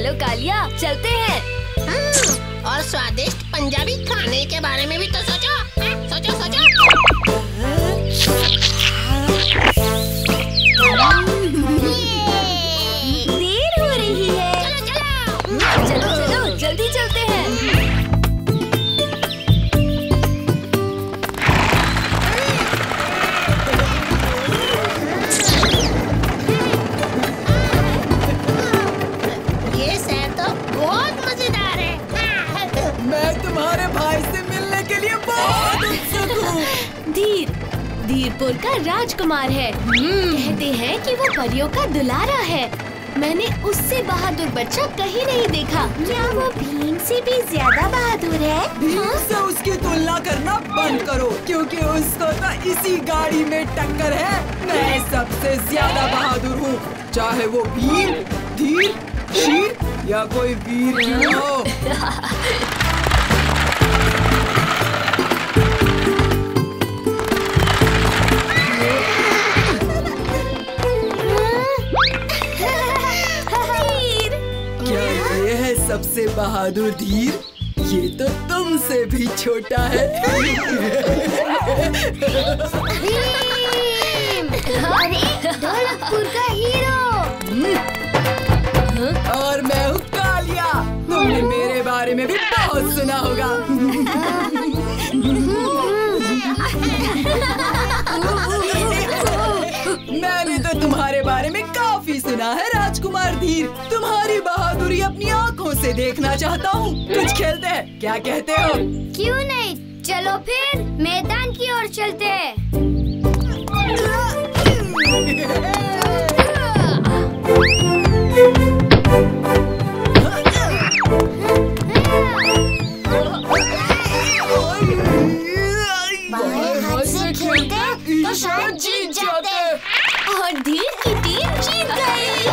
चलो कालिया चलते हैं। और स्वादिष्ट पंजाबी खाने के बारे में भी तो सोचो, सोचो देर हो रही है, चलो चलो चलो चलो जल्दी चलते हैं। धीरपुर का राजकुमार है, कहते हैं कि वो परियों का दुलारा है। मैंने उससे बहादुर बच्चा कहीं नहीं देखा। क्या वो भीम से भी ज्यादा बहादुर है? भीम से उसकी तुलना करना बंद करो, क्योंकि उसको तो इसी गाड़ी में टक्कर है। मैं सबसे ज्यादा बहादुर हूँ, चाहे वो भीम, धीर, शीर या कोई वीर हो। सबसे बहादुर धीर, ये तो तुमसे भी छोटा है। ढोलकपुर का हीरो। और मैं हूँ कालिया, तुमने मेरे बारे में भी बहुत सुना होगा। मैंने तो तुम्हारे बारे में काफी सुना है राजकुमार धीर, तुम्हारी बहादुरी अपनी आँखों से देखना चाहता हूँ। कुछ खेलते हैं, क्या कहते हो? क्यों नहीं, चलो फिर मैदान की ओर चलते हैं। बाएं हाथ से खेलते तो शायद जीत जाते, और धीर की टीम जीत गई।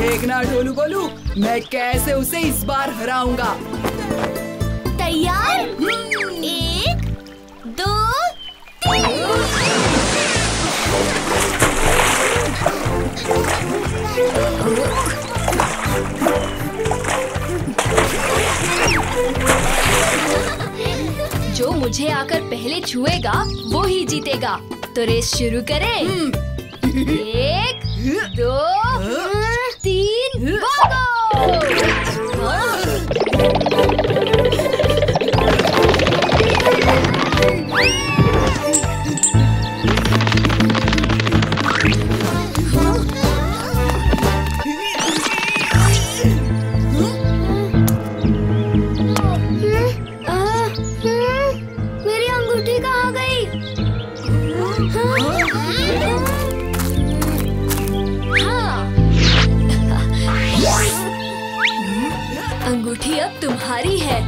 देखना ढोलू बोलू, मैं कैसे उसे इस बार हराऊंगा। तैयार, 1 2 3। जो मुझे आकर पहले छुएगा वो ही जीतेगा, तो रेस शुरू करें। 1 2 3 अंगूठी अब तुम्हारी है।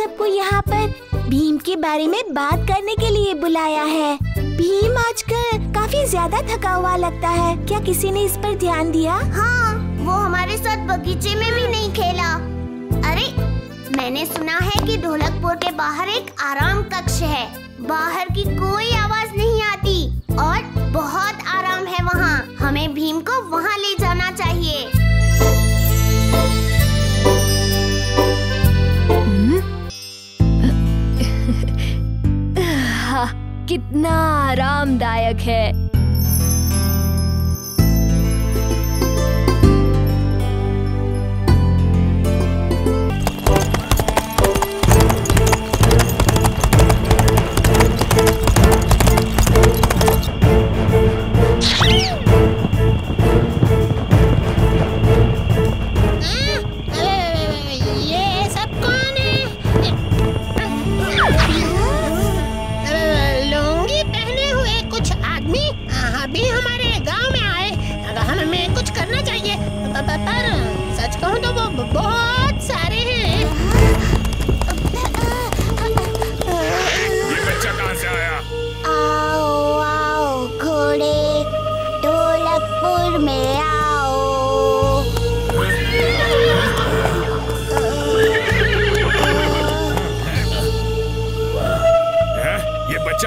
सबको यहाँ पर भीम के बारे में बात करने के लिए बुलाया है। भीम आजकल काफी ज्यादा थका हुआ लगता है, क्या किसी ने इस पर ध्यान दिया? हाँ, वो हमारे साथ बगीचे में भी नहीं खेला। अरे मैंने सुना है कि ढोलकपुर के बाहर एक आराम कक्ष है, बाहर की कोई आवाज नहीं आती और बहुत आराम है वहाँ। हमें भीम को वहाँ ले जाना चाहिए। कितना आरामदायक है। अभी हमारे गांव में आए, अगर हमें कुछ करना चाहिए, पर सच कहूँ तो वो बहुत सारे हैं। ये बच्चा कहाँ से आया? आओ आओ घोड़े, ढोलकपुर में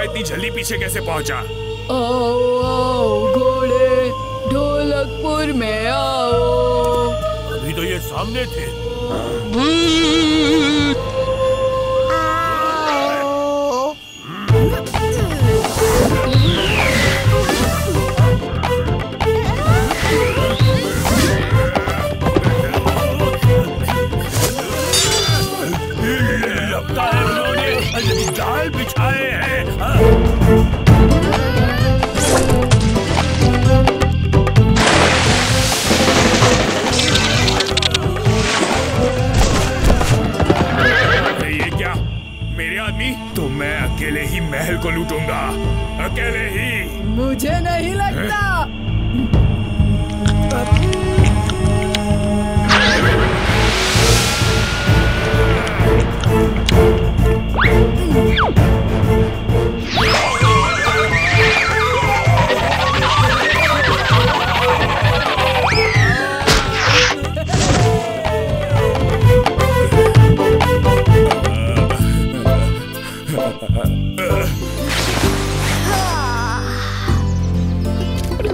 इतनी जल्दी पीछे कैसे पहुंचा? आओ आओ घोड़े, ढोलकपुर में आओ। अभी तो ये सामने थे। लगता है उन्होंने जाल बिछाए हैं। अकेले ही महल को लूटूंगा, अकेले ही। मुझे नहीं लगता।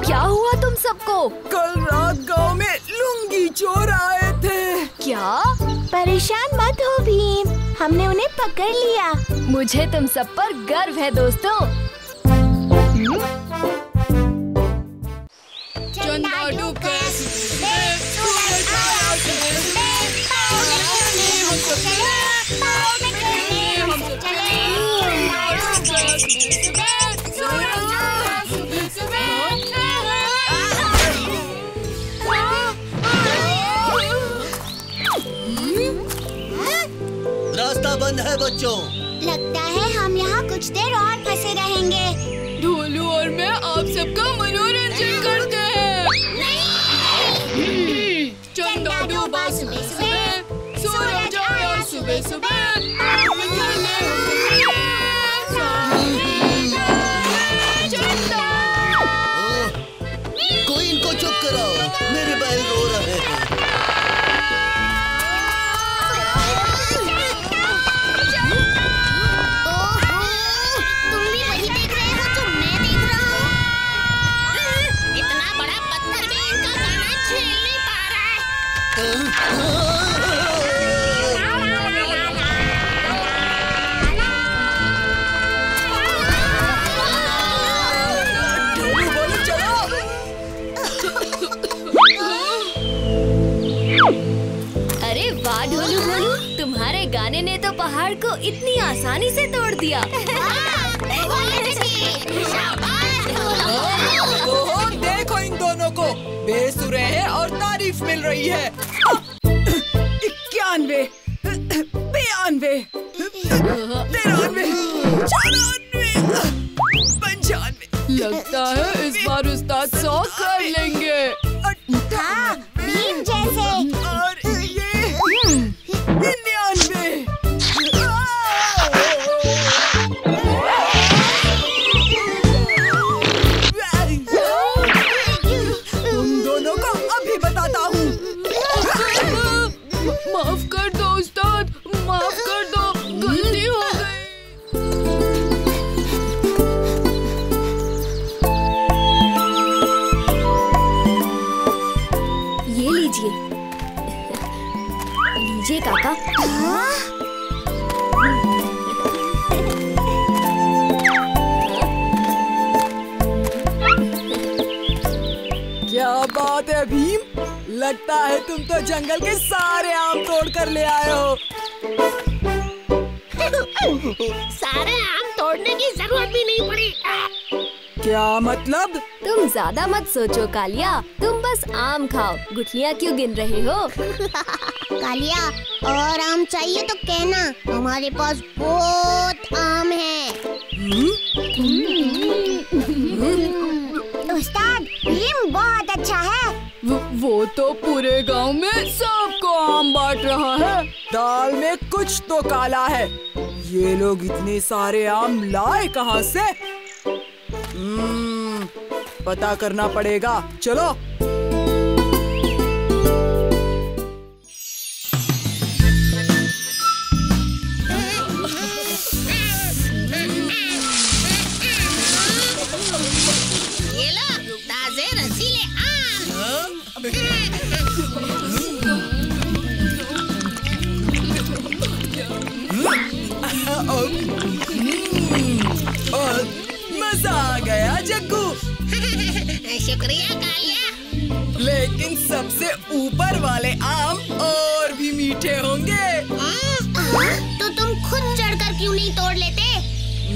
क्या हुआ तुम सबको? कल रात गांव में लुंगी चोर आए थे। क्या? परेशान मत हो भीम, हमने उन्हें पकड़ लिया। मुझे तुम सब पर गर्व है दोस्तों। रास्ता बंद है बच्चों। लगता है हम यहाँ कुछ देर और फंसे रहेंगे। ढोलू और मैं आप सबका मनोरंजन करते हैं। चंदाडू बास सुबह सुबह, सूरज आया सुबह सुबह। कोई इनको चुप कराओ, मेरे बैल रो रहे हैं। अरे वाह ढोलू ढोलू, तुम्हारे गाने ने तो पहाड़ को इतनी आसानी से तोड़ दिया। देखो इन दोनों को, बेसुरे हैं और तारीफ मिल रही है। 91, 92, 93, 94, 95। लगता है इस बार उस्ताद 100 कर लेंगे। हाँ, भीम जैसे। और ये 99। तुम दोनों को अभी बताता हूँ। माफ कर दो उस्ताद, माफ कर दो, गलती हो गई। ये लीजिए, लीजिए काका। क्या बात है भीम, लगता है तुम तो जंगल के सारे आम तोड़ कर ले आए हो। सारे आम तोड़ने की जरूरत भी नहीं पड़ी। क्या मतलब? तुम ज्यादा मत सोचो कालिया, तुम बस आम खाओ, गुठलियाँ क्यों गिन रहे हो? कालिया, और आम चाहिए तो कहना, हमारे पास बहुत आम है। वो तो पूरे गांव में सबको आम बांट रहा है। दाल में कुछ तो काला है। ये लोग इतने सारे आम लाए कहाँ से? पता करना पड़ेगा। चलो। मजा आ गया जग्गू। शुक्रिया कालिया। लेकिन सबसे ऊपर वाले आम और भी मीठे होंगे। तो तुम खुद चढ़कर क्यों नहीं तोड़ लेते?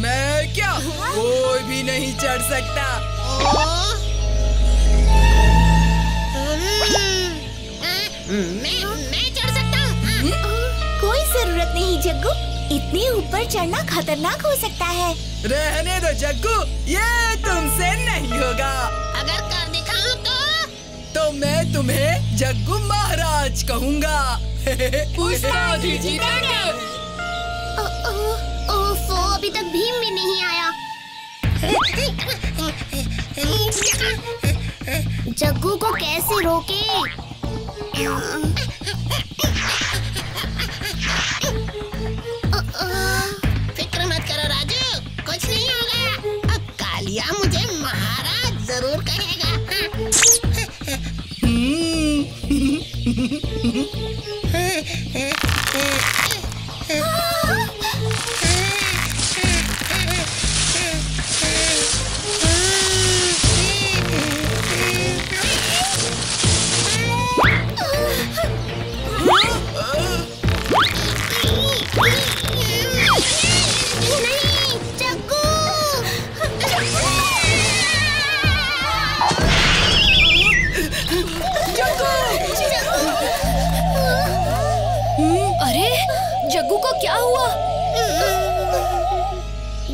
मैं क्या, कोई भी नहीं चढ़ सकता। मैं चढ़ सकता हूँ। कोई जरूरत नहीं जग्गू, इतने ऊपर चढ़ना खतरनाक हो सकता है। रहने दो जग्गू, ये तुमसे नहीं होगा। अगर कर दिखाऊं तो मैं तुम्हें जग्गू महाराज कहूँगा। उस्ताद ही जीतेंगे। ओफो, अभी तक भीम भी नहीं आया। जग्गू को कैसे रोके? फिक्र मत करो राजू, कुछ नहीं होगा। अब कालिया मुझे महाराज जरूर कहेगा।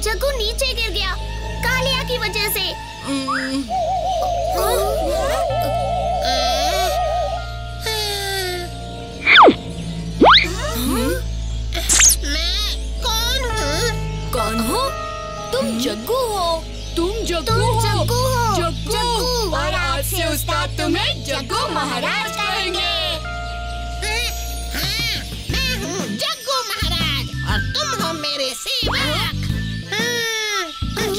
जग्गू नीचे गिर गया कालिया की वजह से। मैं कौन हूँ? कौन हो? तुम जग्गू हो। तुम जग्गू हो। और आज से उस्ताद तुम्हें जग्गू महाराज कहेंगे। मैं हूँ जग्गू महाराज और तुम हो मेरे सेवक।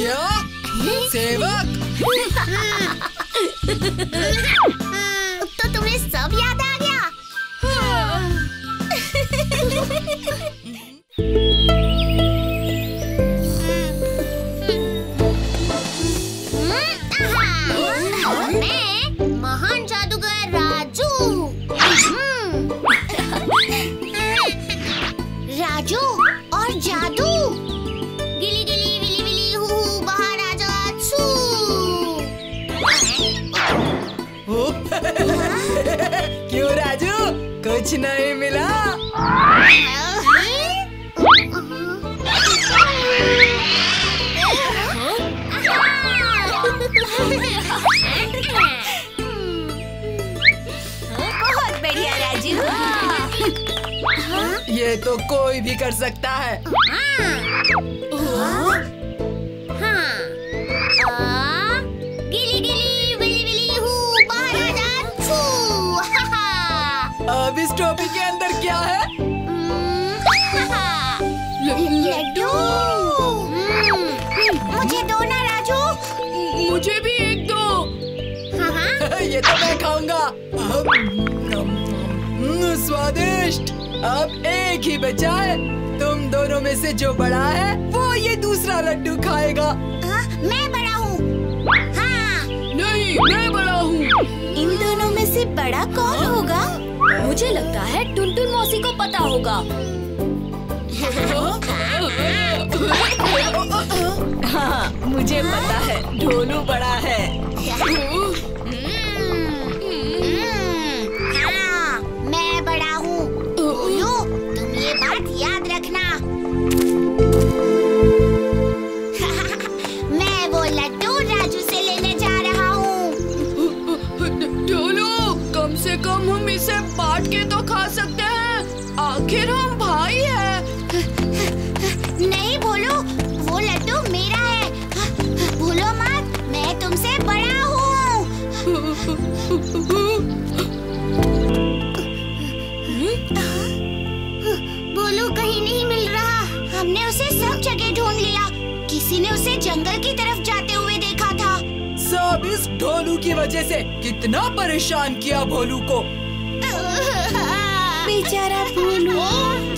क्या? सेवक? तो तुम्हें सब याद आ गया। मैं महान जादूगर राजू। राजू और जादू। क्यों राजू, कुछ नहीं मिला? बहुत बढ़िया राजू। ये तो कोई भी कर सकता है। अब इस टोपी के अंदर क्या है? लड्डू। मुझे दो ना राजू। मुझे भी एक दो। ये तो मैं खाऊंगा। स्वादिष्ट। अब एक ही बचा है। तुम दोनों में से जो बड़ा है वो ये दूसरा लड्डू खाएगा। मैं बड़ा हूँ। नहीं, मैं बड़ा हूँ। इन दोनों में से बड़ा कौन होगा? मुझे लगता है टुनटुन मौसी को पता होगा। हाँ, मुझे पता है। ढोलू बड़ा है। हाँ, मैं बड़ा हूँ। ढोलू, तुम ये बात याद रखना। मैं वो लड्डू राजू से लेने जा रहा हूँ। ढोलू, कम आखिर हम भाई हैं। नहीं भोलू, वो लड्डू मेरा है। भूलो मत, मैं तुमसे बड़ा हूँ। भोलू कहीं नहीं मिल रहा। हमने उसे सब जगह ढूंढ लिया। किसी ने उसे जंगल की तरफ जाते हुए देखा था। सब इस ढोलू की वजह से कितना परेशान किया भोलू को। बेचारा भोलू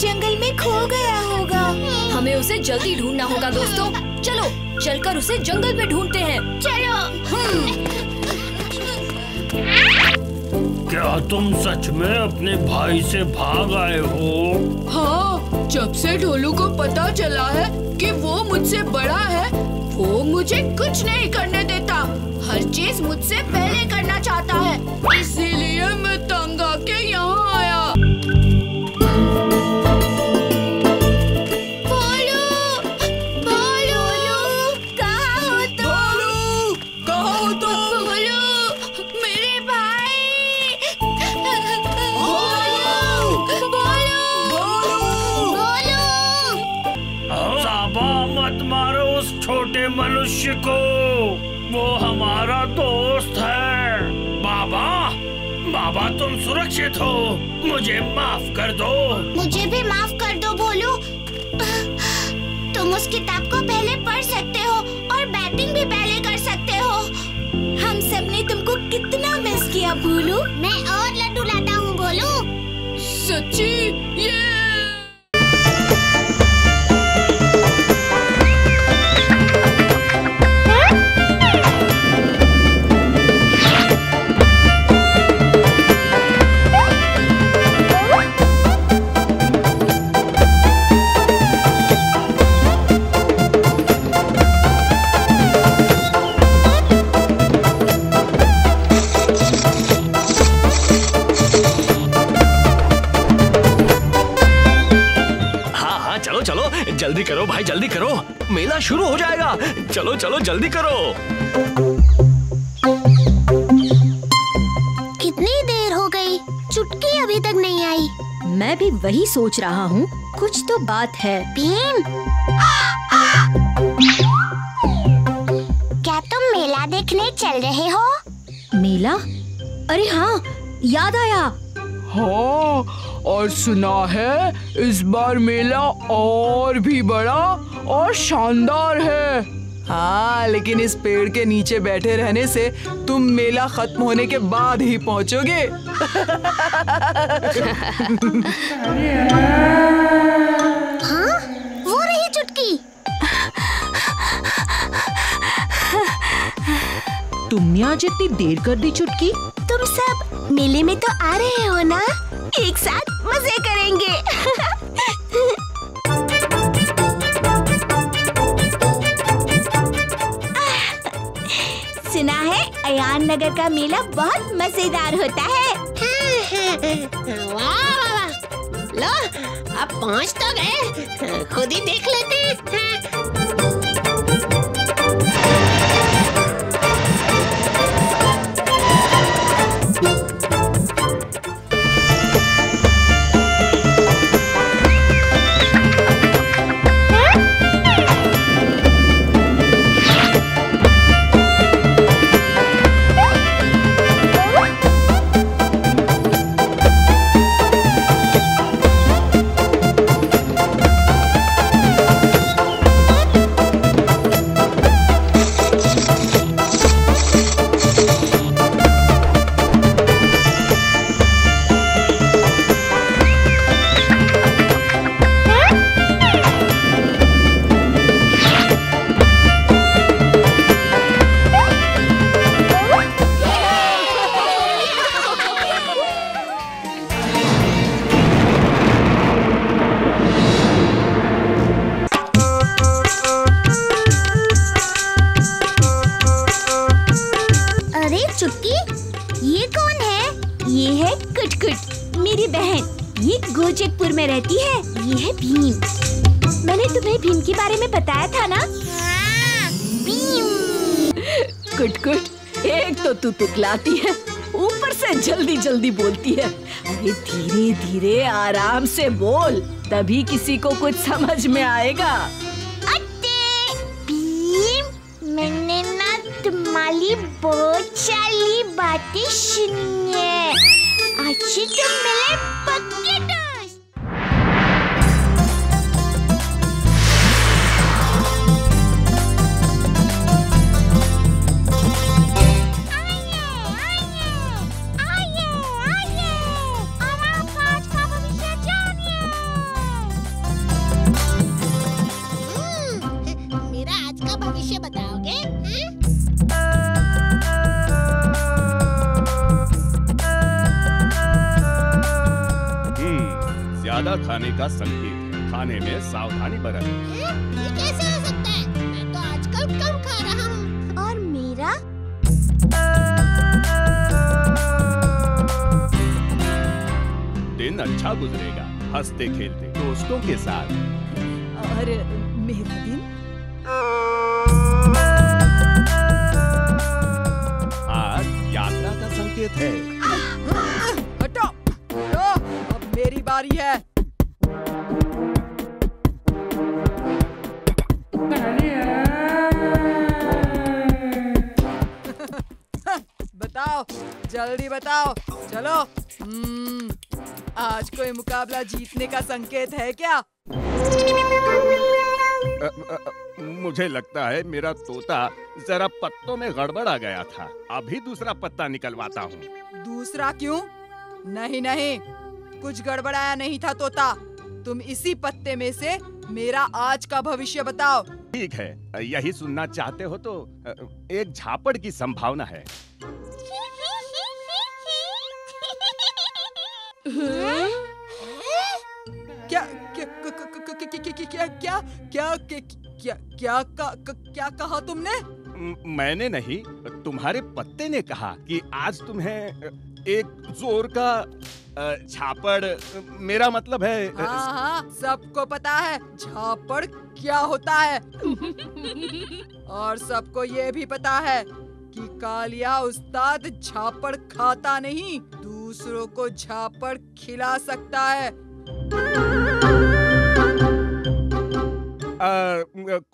जंगल में खो गया होगा। हमें उसे जल्दी ढूंढना होगा दोस्तों। चलो चलकर उसे जंगल में ढूंढते हैं। चलो। क्या तुम सच में अपने भाई से भाग आए हो? हाँ, जब से ढोलू को पता चला है कि वो मुझसे बड़ा है, वो मुझे कुछ नहीं करने देता। हर चीज मुझसे पहले करना चाहता है, इसीलिए मैं तंग आके यहाँ आया। भोलू, भोलू, कहाँ हो तुम? भोलू, कहाँ हो तुम? भोलू, मेरे भाई। भोलू, भोलू, भोलू, भोलू। साबा मत मारो छोटे मनुष्य को, वो हमारा दोस्त है। बाबा, बाबा तुम सुरक्षित हो, मुझे माफ कर दो। मुझे भी माफ कर दो भोलू। तुम उस किताब को पहले पढ़ सकते हो और बैटिंग भी पहले कर सकते हो। हम सब ने तुमको कितना मिस किया भोलू। मैं और लड्डू लाता हूँ भोलू। सच्ची? ये जल्दी करो भाई, जल्दी करो, मेला शुरू हो जाएगा। चलो चलो जल्दी करो। कितनी देर हो गई, चुटकी अभी तक नहीं आई। मैं भी वही सोच रहा हूँ, कुछ तो बात है। भीम, क्या तुम मेला देखने चल रहे हो? मेला? अरे हाँ, याद आया। हाँ, और सुना है इस बार मेला और भी बड़ा और शानदार है। हाँ, लेकिन इस पेड़ के नीचे बैठे रहने से तुम मेला खत्म होने के बाद ही पहुँचोगे। हाँ, वो रही चुटकी। तुमने आज इतनी देर कर दी चुटकी। तुम सब मेले में तो आ रहे हो ना, एक साथ मजे करेंगे। सुना है अयान नगर का मेला बहुत मजेदार होता है। वाह वाह, लो अब पहुँच तो गए, खुद ही देख लेते हैं। ढोलकपुर में रहती है। ये है भीम। मैंने तुम्हें भीम के बारे में बताया था ना। भीम। कुट कुट, एक तो तू तुकलाती है, ऊपर कैसे जल्दी जल्दी बोलती है। अरे धीरे धीरे आराम से बोल, तभी किसी को कुछ समझ में आएगा। मैंने ना तुम्हारी बहुत सारी बातें सुनी है, आज तो मेरे पक्के दोस्त। मेरा आज का भविष्य बताओगे? ज्यादा खाने का संकेत है, खाने में सावधानी बरतें। ये कैसे हो सकता है? मैं तो आजकल कम खा रहा हूँ। और मेरा दिन अच्छा गुजरेगा, हंसते खेलते दोस्तों के साथ। और मेरा दिन? आज यात्रा का संकेत है। हटो, अब मेरी बारी है। बताओ, जल्दी बताओ, चलो। आज कोई मुकाबला जीतने का संकेत है क्या? मुझे लगता है मेरा तोता जरा पत्तों में गड़बड़ा गया था। अभी दूसरा पत्ता निकलवाता हूँ। दूसरा क्यों? नहीं नहीं, कुछ गड़बड़ाया नहीं था तोता। तुम इसी पत्ते में से मेरा आज का भविष्य बताओ। ठीक है, यही सुनना चाहते हो तो एक झापड़ की संभावना है। क्या कहा तुमने? मैंने नहीं, तुम्हारे पत्ते ने कहा कि आज तुम्हें एक जोर का झापड़, मेरा मतलब है। हाँ, सबको पता है झापड़ क्या होता है। और सबको ये भी पता है कि कालिया उस्ताद झापड़ खाता नहीं, दूसरों को झापड़ खिला सकता है।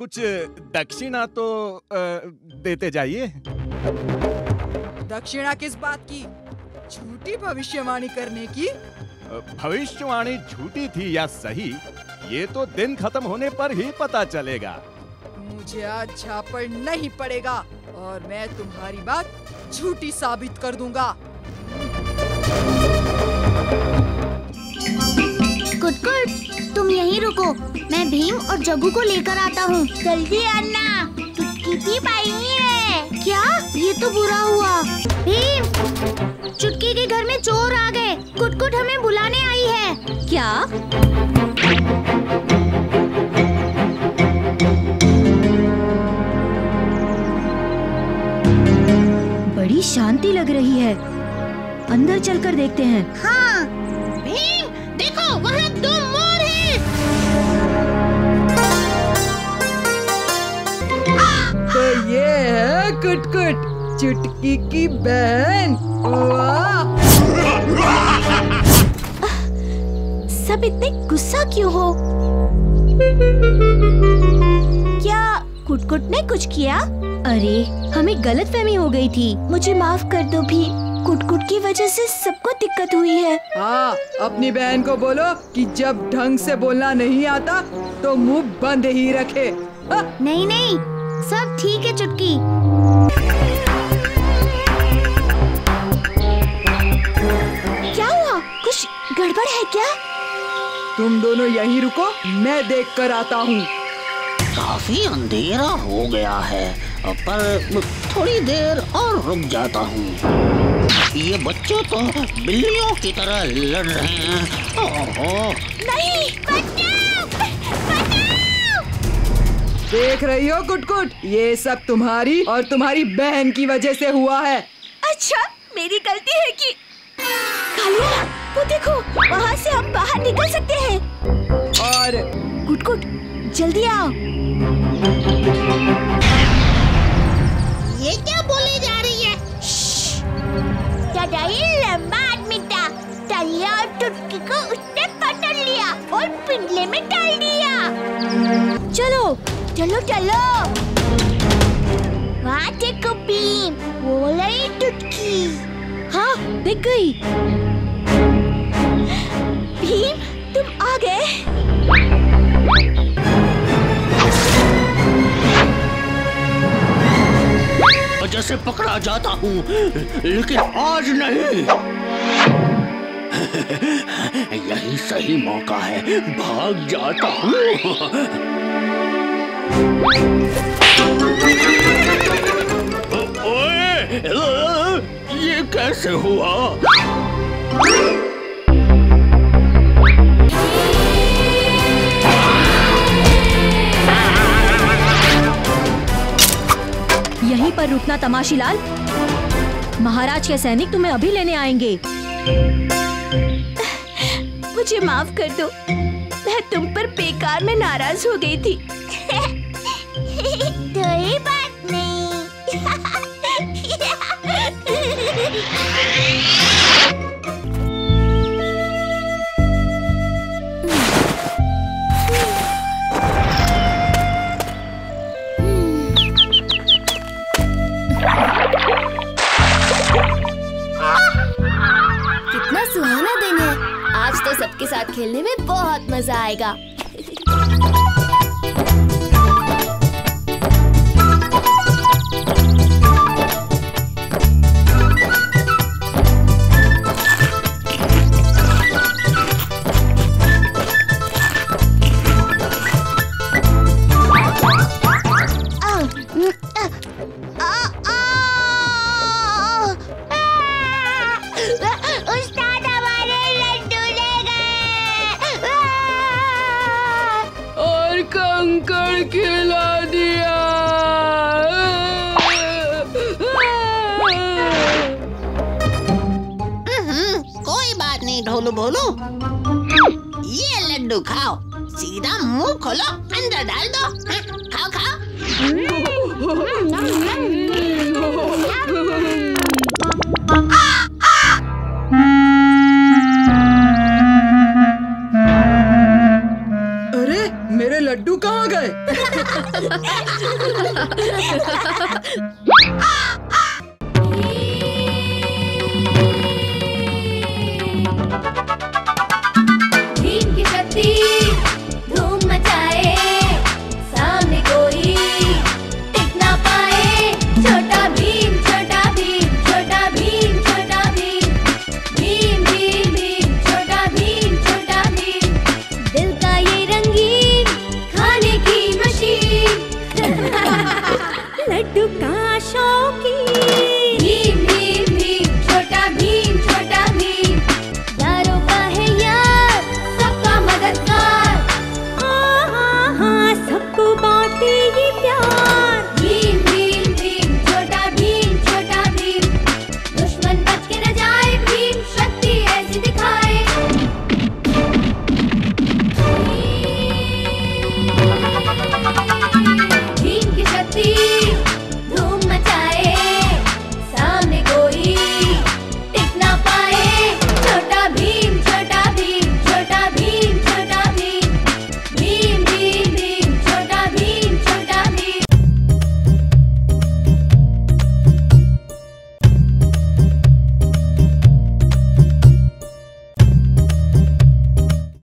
कुछ दक्षिणा तो देते जाइए। दक्षिणा किस बात की? झूठी भविष्यवाणी करने की? भविष्यवाणी झूठी थी या सही, ये तो दिन खत्म होने पर ही पता चलेगा। मुझे आज झापड़ नहीं पड़ेगा और मैं तुम्हारी बात झूठी साबित कर दूंगा। कुटकुट, तुम यहीं रुको, मैं भीम और जग्गू को लेकर आता हूँ। जल्दी आना, चुटकी भी पाएंगी है। क्या? ये तो बुरा हुआ। भीम, चुटकी के घर में चोर आ गए। कुटकुट हमें बुलाने आई है। क्या? बड़ी शांति लग रही है, अंदर चलकर देखते हैं। हाँ भीम, देखो वहाँ दो मोर हैं। तो ये है कुटकुट, चुटकी की बहन। सब इतने गुस्सा क्यों हो? क्या कुटकुट ने कुछ किया? अरे हमें गलतफहमी हो गई थी, मुझे माफ कर दो भी। कुटकुट की वजह से सबको दिक्कत हुई है। हाँ, अपनी बहन को बोलो कि जब ढंग से बोलना नहीं आता तो मुंह बंद ही रखे। नहीं नहीं, सब ठीक है चुटकी। क्या हुआ? कुछ गड़बड़ है क्या? तुम दोनों यहीं रुको, मैं देख कर आता हूँ। काफी अंधेरा हो गया है, पर थोड़ी देर और रुक जाता हूँ। ये बच्चों तो बिल्लियों की तरह लड़ रहे हैं। ओहो। नहीं, बचाओ, बचाओ। देख रही हो कुटकुट, ये सब तुम्हारी और तुम्हारी बहन की वजह से हुआ है। अच्छा, मेरी गलती है कि कालिया, वो देखो वहाँ से हम बाहर निकल सकते हैं। और कुटकुट जल्दी आओ। ये क्या बोले जा रही है? I कालिया और चुटकी को उसने पकड़ लिया और पिंजरे में डाल दिया। चलो चलो चलो। वहाँ देखो भीम, वो रही चुटकी। हाँ दिख गई। भीम तुम आ गए। जैसे पकड़ा जाता हूँ, लेकिन आज नहीं। यही सही मौका है, भाग जाता हूँ। ओए, ये कैसे हुआ? यहीं पर रुकना तमाशीलाल, महाराज के सैनिक तुम्हें अभी लेने आएंगे। मुझे माफ कर दो, मैं तुम पर बेकार में नाराज हो गई थी। कोई बात नहीं। कितना सुहाना दिन है, आज तो सबके साथ खेलने में बहुत मजा आएगा। खोलो, अंदर डाल दो। खाओ खाओ।